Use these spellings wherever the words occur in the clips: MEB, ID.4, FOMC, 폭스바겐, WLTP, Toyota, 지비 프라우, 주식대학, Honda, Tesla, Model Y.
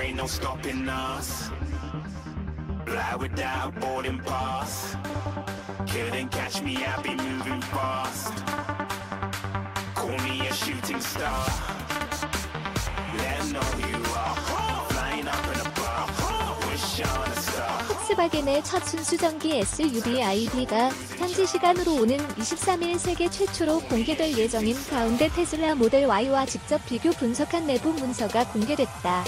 there ain't no stopping us. Fly without boarding pass. Couldn't catch me, I'll be moving fast. Call me a shooting star. Let 'em know who you are. Flying up in a bar. Wish on a star. 폭스바겐의 첫 순수전기 SUV ID.4가 현지 시간으로 오는 23일 세계 최초로 공개될 예정인 가운데 테슬라 모델 Y와 직접 비교 분석한 내부 문서가 공개됐다.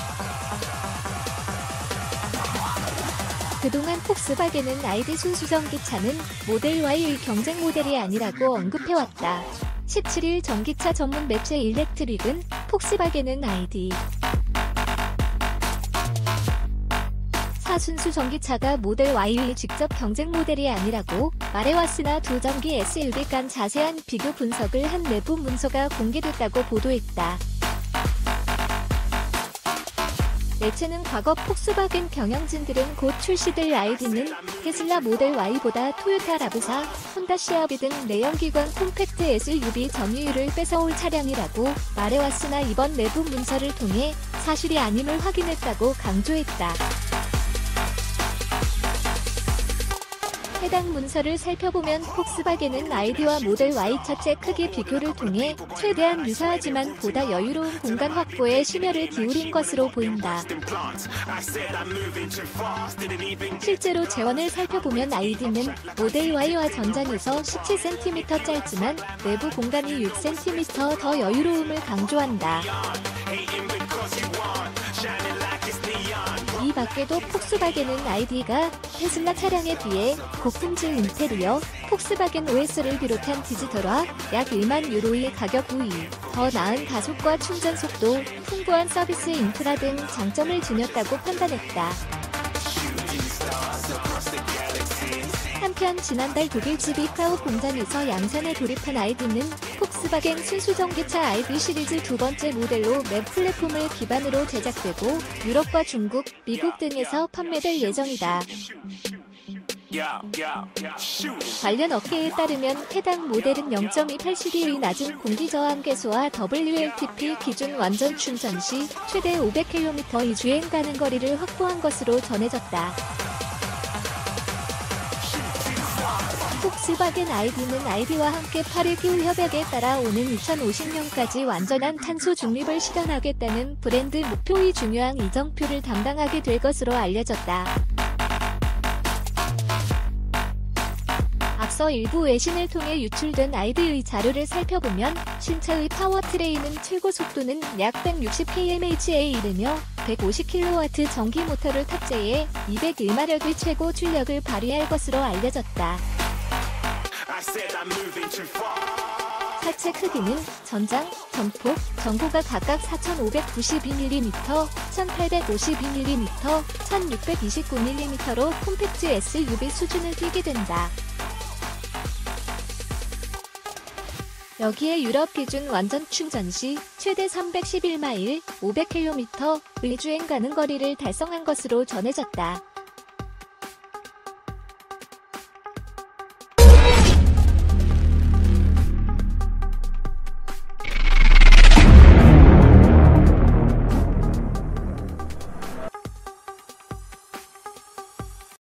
그동안 폭스바겐은 ID 순수전기차는 모델 Y의 경쟁 모델이 아니라고 언급해왔다. 17일 전기차 전문 매체 일렉트릭은 폭스바겐은 ID. 4순수 전기차가 모델 Y의 직접 경쟁 모델이 아니라고 말해왔으나 두 전기 SUV 간 자세한 비교 분석을 한 내부 문서가 공개됐다고 보도했다. 매체는 과거 폭스바겐 경영진들은 곧 출시될 아이디는 테슬라 모델 Y보다 토요타 라브4, 혼다 CR-V 등 내연기관 콤팩트 SUV 점유율을 뺏어올 차량이라고 말해왔으나 이번 내부 문서를 통해 사실이 아님을 확인했다고 강조했다. 해당 문서를 살펴보면 폭스바겐은 아이디와 모델 Y 차체 크기 비교를 통해 최대한 유사하지만 보다 여유로운 공간 확보에 심혈을 기울인 것으로 보인다. 실제로 재원을 살펴보면 아이디는 모델 Y와 전장에서 17cm 짧지만 내부 공간이 6cm 더 여유로움을 강조한다. 이 밖에도 폭스바겐은 ID.4가 테슬라 차량에 비해 고품질 인테리어, 폭스바겐 OS를 비롯한 디지털화, 약 1만 유로의 가격 우위, 더 나은 가속과 충전 속도, 풍부한 서비스 인프라 등 장점을 지녔다고 판단했다. 한편 지난달 독일 지비 프라우 공장에서 양산에 도입한 아이디는 폭스바겐 순수전기차 아이디 시리즈 두 번째 모델로 맵 플랫폼을 기반으로 제작되고 유럽과 중국, 미국 등에서 판매될 예정이다. 관련 업계에 따르면 해당 모델은 0.28cD의 낮은 공기저항계수와 WLTP 기준 완전 충전 시 최대 500km의 주행 가능 거리를 확보한 것으로 전해졌다. 폭스바겐 아이디는 아이디와 함께 파리 기후 협약에 따라 오는 2050년까지 완전한 탄소 중립을 실현하겠다는 브랜드 목표의 중요한 이정표를 담당하게 될 것으로 알려졌다. 앞서 일부 외신을 통해 유출된 아이디의 자료를 살펴보면 신차의 파워트레인은 최고 속도는 약 160kmh에 이르며 150kW 전기 모터를 탑재해 201마력의 최고 출력을 발휘할 것으로 알려졌다. 차체 크기는 전장, 전폭, 전고가 각각 4,592mm, 1,852mm, 1,629mm로 콤팩트 SUV 수준을 띄게 된다. 여기에 유럽 기준 완전 충전 시 최대 311마일, 500km의 주행 가능 거리를 달성한 것으로 전해졌다.